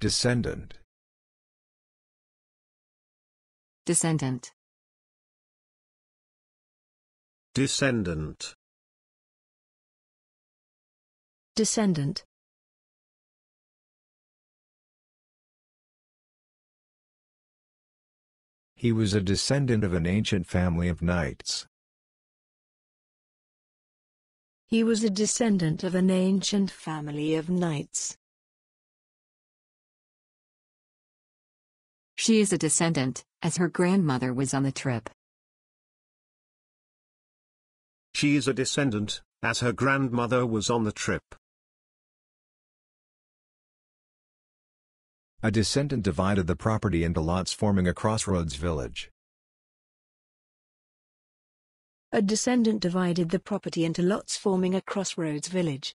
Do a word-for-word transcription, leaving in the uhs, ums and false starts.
Descendant. Descendant. Descendant. Descendant. He was a descendant of an ancient family of knights. He was a descendant of an ancient family of knights. She is a descendant, as her grandmother was on the trip. She is a descendant, as her grandmother was on the trip. A descendant divided the property into lots, forming a crossroads village. A descendant divided the property into lots, forming a crossroads village.